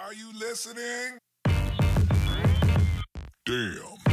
Are you listening? Damn.